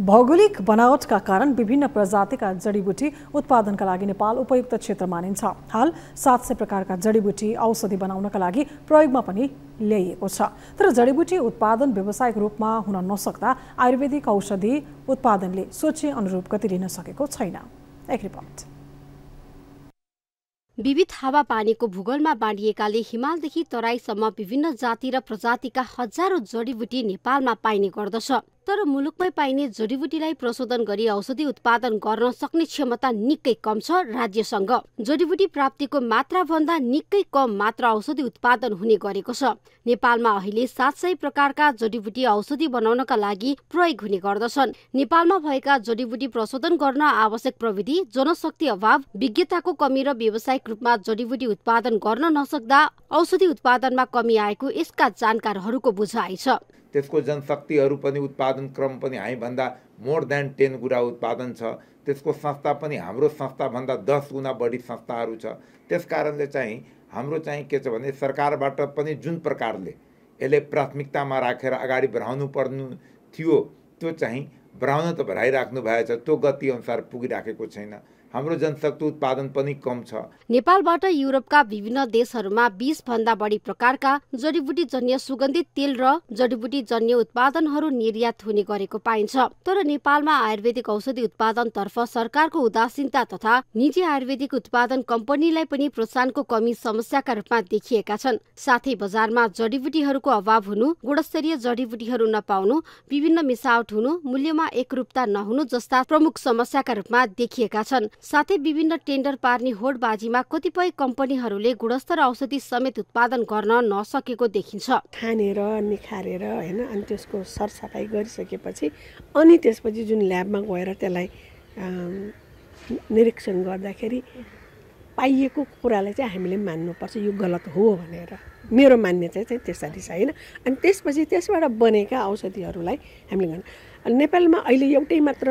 भौगोलिक बनावटका कारण विभिन्न प्रजातिका जडीबुटी उत्पादनका लागि नेपाल उपयुक्त क्षेत्र मानिन्छ। हाल 700 प्रकारका जडीबुटी औषधि बनाउनका लागि प्रयोगमा पनि ल्याइएको छ। तर जडीबुटी उत्पादन व्यावसायिक रूपमा हुन नसक्दा आयुर्वेदिक औषधि उत्पादनले सोचे अनुरूप गति लिन सकेको छैन। एक रिपोर्ट। विविध हावापानीको भूगोलमा बाँडिएकाले हिमालदेखि तराईसम्म विभिन्न जाति र प्रजातिका हजारौं जडीबुटी नेपालमा पाइने गर्दछ। तर मुलुकमै पाइने जडीबुटीलाई प्रशोधन गरी औषधि उत्पादन गर्न सक्ने क्षमता निकै कम छ। राज्यसँग जडीबुटी प्राप्तिको मात्रा भन्दा निकै कम मात्रा औषधि उत्पादन हुने गरेको छ। नेपालमा अहिले 700 प्रकारका जडीबुटी औषधि बनाउनका लागि प्रयोग हुने गर्दछन्। नेपालमा भएका जडीबुटी प्रशोधन गर्न आवश्यक प्रविधि, जनशक्ति अभाव, विज्ञताको कमी र व्यावसायिक रूपमा जडीबुटी उत्पादन गर्न नसक्दा औषधि उत्पादनमा कमी आएको यसका जानकारहरूको बुझाइ छ। त्यसको जनशक्तिहरु पनि उत्पादन क्रम पनि हामी भन्दा मोर देन 10 गुणा उत्पादन छ। त्यसको संस्था पनि हाम्रो संस्था भन्दा 10 गुणा बढी संस्थाहरु छ। त्यसकारणले चाहिँ हाम्रो चाहिँ के छ भने सरकारबाट पनि जुन प्रकारले यसले प्राथमिकतामा राखेर अगाडि बढाउनु पर्नु थियो त्यो चाहिँ बढाउन त बढाइराख्नु भएको छ, त्यो गति अनुसार पुगिराखेको छैन। हाम्रो जनशक्ति उत्पादन पनि कम छ। नेपालबाट युरोपका विभिन्न देशहरूमा 20 भन्दा बढी प्रकारका जडीबुटी जन्य सुगन्धित तेल र जडीबुटी जन्य उत्पादनहरू निर्यात हुने गरेको पाइन्छ। तर नेपालमा आयुर्वेदिक औषधि उत्पादन तर्फ सरकारको उदासीनता तथा निजी आयुर्वेदिक उत्पादन कम्पनीलाई पनि प्रोत्साहनको कमी समस्याका रूपमा देखिएका छन्। साथै बजारमा जडीबुटीहरूको अभाव हुनु, गुणस्तरीय जडीबुटीहरू नपाउनु, विभिन्न मिसावट हुनु, मूल्यमा एकरूपता नहुनु जस्ता प्रमुख समस्याका रूपमा देखिएका छन्। साथै विभिन्न टेन्डर पार्ने होडबाजीमा कतिपय कम्पनीहरूले गुणस्तर औषधि समेत उत्पादन गर्न नसकेको देखिन्छ। खानेर निखारेर हैन, अनि त्यसको सरसफाई गरिसकेपछि अनि त्यसपछि जुन ल्याबमा गएर त्यसलाई निरीक्षण गर्दाखेरि पाइएको कुरालाई चाहिँ हामीले मान्नुपर्छ, यो गलत हो भनेर। मेरो मान्यता चाहिँ त्यसरी छ हैन। अनि त्यसपछि त्यसबाट बनेका औषधिहरूलाई हामीले नेपालमा अहिले एउटै मात्र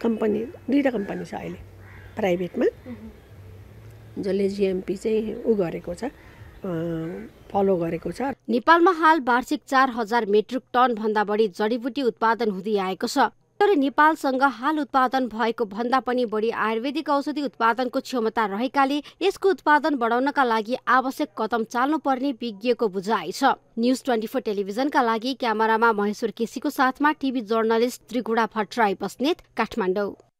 कम्पनी, दुईटा कम्पनी छ अहिले प्राइभेटमा जसले जीएमपी चाहिँ उ गरेको छ, फलो गरेको छ। नेपालमा हाल वार्षिक 4000 मेट्रिक टन भन्दा बढी जडीबुटी उत्पादन हुँदै आएको छ। तर नेपालसँग हाल उत्पादन भएको भन्दा पनि बढी आयुर्वेदिक औषधि उत्पादनको क्षमता रहेकाले यसको उत्पादन बढाउनका लागि आवश्यक कदम चाल्नुपर्ने विज्ञको बुझाइ छ। न्यूज 24 टेलिभिजनका लागि क्यामेरामा महेश्वर केसीको साथमा टिभी जर्नलिस्ट त्रिगुडा भट्टराई बस्नेत, काठमाडौँ।